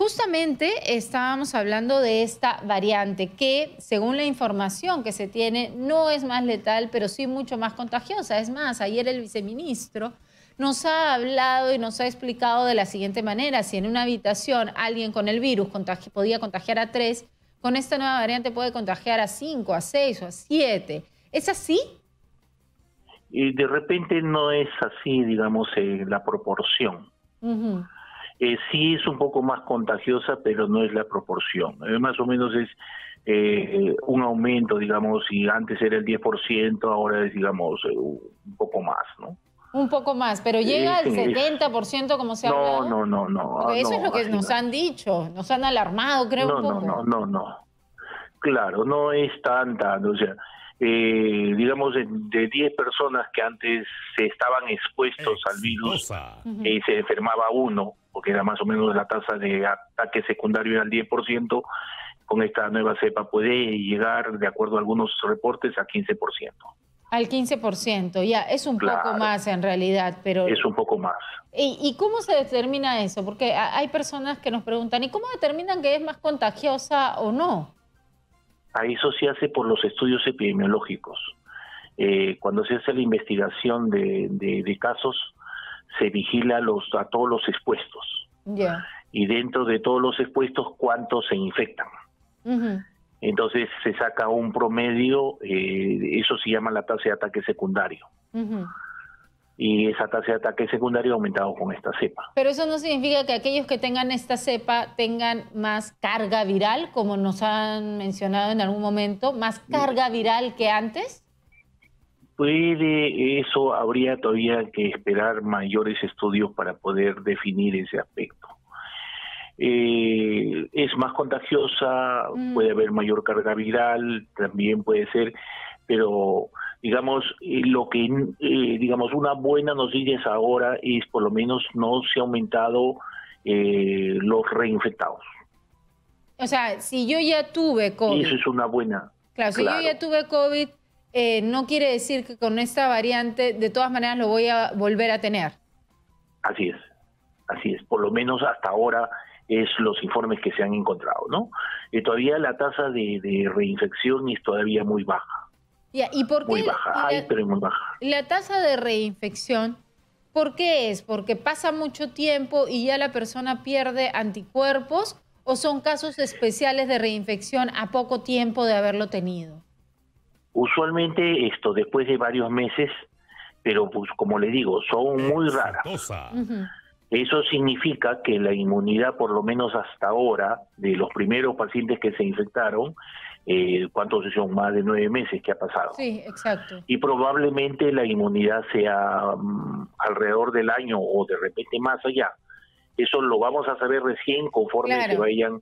Justamente estábamos hablando de esta variante que, según la información que se tiene, no es más letal, pero sí mucho más contagiosa. Es más, ayer el viceministro nos ha hablado y nos ha explicado de la siguiente manera: si en una habitación alguien con el virus podía contagiar a 3, con esta nueva variante puede contagiar a 5, a 6 o a 7. ¿Es así? Y de repente no es así, digamos, la proporción. Uh-huh. Sí es un poco más contagiosa, pero no es la proporción. Más o menos es un aumento, digamos, si antes era el 10%, ahora es, digamos, un poco más, ¿no? Un poco más, pero llega al 70% como se ha hablado. No. Porque eso no, es lo que nos han dicho, nos han alarmado, creo, un poco. No. Claro, no es tanta, o sea, digamos, de 10 personas que antes se estaban expuestos al virus, se enfermaba uno, porque era más o menos la tasa de ataque secundario era el 10%, con esta nueva cepa puede llegar, de acuerdo a algunos reportes, a 15%. Al 15%, ya, es un poco más en realidad, pero... Es un poco más. ¿Y cómo se determina eso? Porque hay personas que nos preguntan, ¿y cómo determinan que es más contagiosa o no? A eso se hace por los estudios epidemiológicos. Cuando se hace la investigación de casos, se vigila a todos los expuestos. Yeah. Y dentro de todos los expuestos, ¿cuántos se infectan? Uh-huh. Entonces se saca un promedio, eso se llama la tasa de ataque secundario. Uh-huh. Y esa tasa de ataque secundario ha aumentado con esta cepa. Pero eso no significa que aquellos que tengan esta cepa tengan más carga viral, como nos han mencionado en algún momento, más carga viral que antes. Puede, eso habría todavía que esperar mayores estudios para poder definir ese aspecto. Es más contagiosa, puede haber mayor carga viral, también puede ser, pero digamos, lo que digamos una buena noticia es ahora es por lo menos no se ha aumentado los reinfectados. O sea, si yo ya tuve COVID... Eso es una buena... Claro, si yo ya tuve COVID, no quiere decir que con esta variante de todas maneras lo voy a volver a tener. Así es, así es. Por lo menos hasta ahora... es los informes que se han encontrado, ¿no? Todavía la tasa de reinfección es todavía muy baja. Ya, ¿y por qué? Muy baja, pero muy baja. La tasa de reinfección, ¿por qué es? ¿Porque pasa mucho tiempo y ya la persona pierde anticuerpos o son casos especiales de reinfección a poco tiempo de haberlo tenido? Usualmente esto, después de varios meses, pero pues como le digo, son muy raras. Uh-huh. Eso significa que la inmunidad, por lo menos hasta ahora, de los primeros pacientes que se infectaron, ¿cuántos son? Más de 9 meses que ha pasado. Sí, exacto. Y probablemente la inmunidad sea alrededor del año o de repente más allá. Eso lo vamos a saber recién conforme se vayan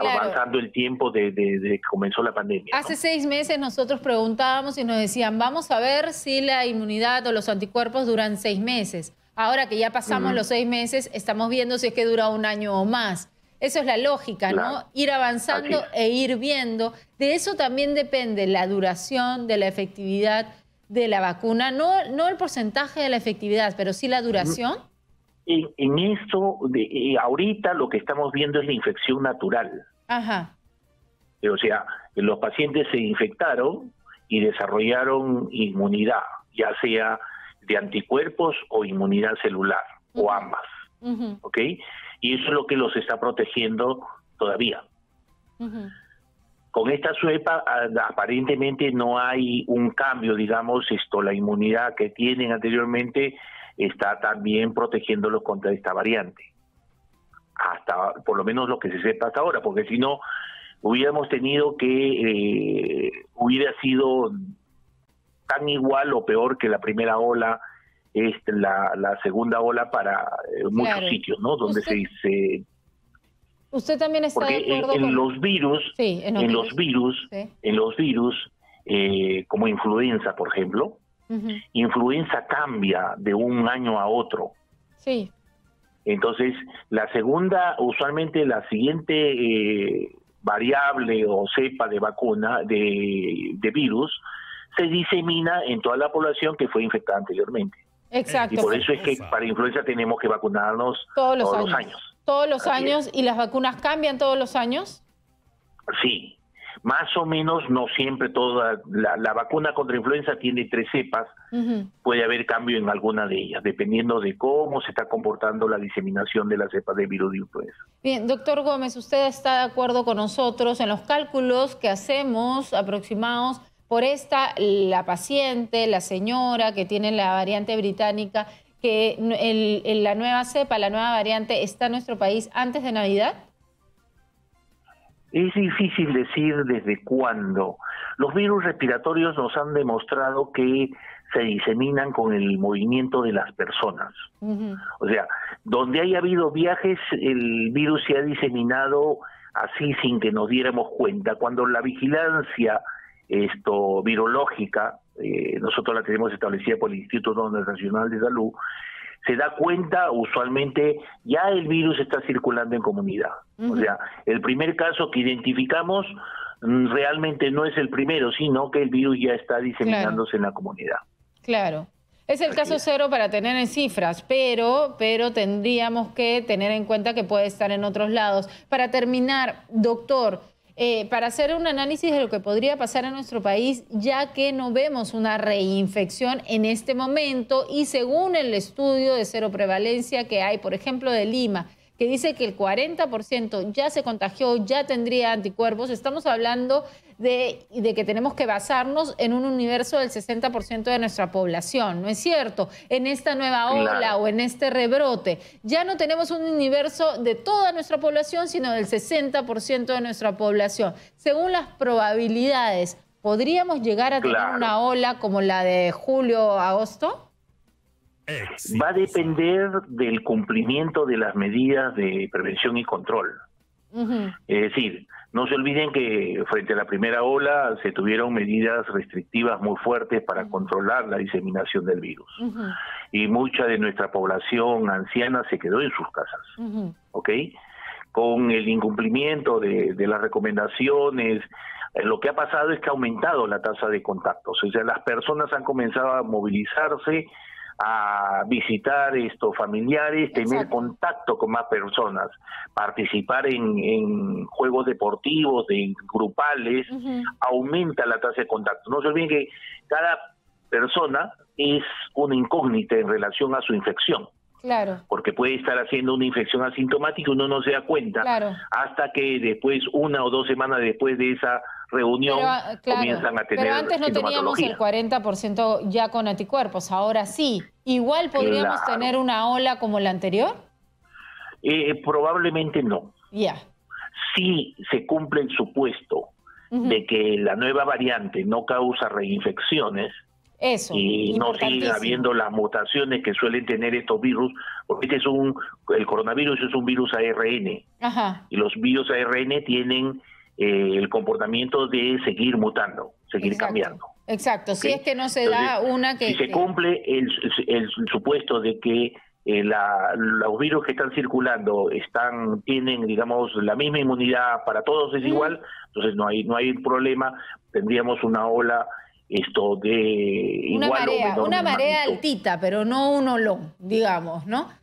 avanzando el tiempo desde que comenzó la pandemia, ¿no? Hace 6 meses nosotros preguntábamos y nos decían, vamos a ver si la inmunidad o los anticuerpos duran 6 meses. Ahora que ya pasamos los 6 meses, estamos viendo si es que dura un año o más. Eso es la lógica, ¿no? Ir avanzando e ir viendo. De eso también depende la duración de la efectividad de la vacuna. No el porcentaje de la efectividad, pero sí la duración. En esto, ahorita lo que estamos viendo es la infección natural. Ajá. O sea, los pacientes se infectaron y desarrollaron inmunidad, ya sea de anticuerpos o inmunidad celular, o ambas, ¿ok? Y eso es lo que los está protegiendo todavía. Con esta cepa aparentemente no hay un cambio, digamos, la inmunidad que tienen anteriormente está también protegiéndolos contra esta variante. Hasta, por lo menos lo que se sepa hasta ahora, porque si no, hubiéramos tenido que, hubiera sido tan igual o peor que la primera ola, es la segunda ola para muchos sitios, ¿no? Donde se... ¿Usted también está de acuerdo con...? En los virus, como influenza, por ejemplo, influenza cambia de un año a otro. Sí. Entonces, la segunda, usualmente la siguiente variable o cepa de vacuna, de virus, se disemina en toda la población que fue infectada anteriormente. Exacto. Y por eso es que para influenza tenemos que vacunarnos todos los años. todos los años y las vacunas cambian todos los años? Sí, más o menos, no siempre toda la vacuna contra influenza tiene 3 cepas, puede haber cambio en alguna de ellas, dependiendo de cómo se está comportando la diseminación de la cepa de virus de influenza. Bien, doctor Gómez, usted está de acuerdo con nosotros en los cálculos que hacemos aproximados por la paciente, la señora que tiene la variante británica, que la nueva cepa, la nueva variante está en nuestro país antes de Navidad. Es difícil decir desde cuándo. Los virus respiratorios nos han demostrado que se diseminan con el movimiento de las personas. O sea, donde haya habido viajes, el virus se ha diseminado así sin que nos diéramos cuenta. Cuando la vigilancia virológica, nosotros la tenemos establecida por el Instituto Nacional de Salud, se da cuenta, usualmente ya el virus está circulando en comunidad. O sea, el primer caso que identificamos realmente no es el primero, sino que el virus ya está diseminándose en la comunidad. Claro. Es el caso cero para tener en cifras, pero tendríamos que tener en cuenta que puede estar en otros lados. Para terminar, doctor, para hacer un análisis de lo que podría pasar en nuestro país, ya que no vemos una reinfección en este momento y según el estudio de cero prevalencia que hay, por ejemplo, de Lima, que dice que el 40% ya se contagió, ya tendría anticuerpos, estamos hablando de que tenemos que basarnos en un universo del 60% de nuestra población, ¿no es cierto? En esta nueva ola o en este rebrote, ya no tenemos un universo de toda nuestra población, sino del 60% de nuestra población. Según las probabilidades, ¿podríamos llegar a tener una ola como la de julio-agosto? Va a depender del cumplimiento de las medidas de prevención y control. Es decir, no se olviden que frente a la primera ola se tuvieron medidas restrictivas muy fuertes para controlar la diseminación del virus. Y mucha de nuestra población anciana se quedó en sus casas. Con el incumplimiento de las recomendaciones, lo que ha pasado es que ha aumentado la tasa de contactos. O sea, las personas han comenzado a movilizarse, a visitar familiares, tener contacto con más personas, participar en juegos deportivos, en grupales, aumenta la tasa de contacto. No se olviden que cada persona es una incógnita en relación a su infección. Porque puede estar haciendo una infección asintomática y uno no se da cuenta hasta que después, 1 o 2 semanas después de esa reunión, comienzan a tener. Pero antes no teníamos el 40% ya con anticuerpos, ahora sí. ¿Igual podríamos tener una ola como la anterior? Probablemente no. Sí se cumple el supuesto de que la nueva variante no causa reinfecciones, y no sigue habiendo las mutaciones que suelen tener estos virus, porque este es el coronavirus es un virus ARN. Y los virus ARN tienen el comportamiento de seguir mutando, seguir cambiando. Si es que no se da una que... Si se cumple el supuesto de que los virus que están circulando tienen, digamos, la misma inmunidad, para todos es igual, entonces no hay problema, tendríamos una ola... una marea altita, pero no un olón, digamos, ¿no?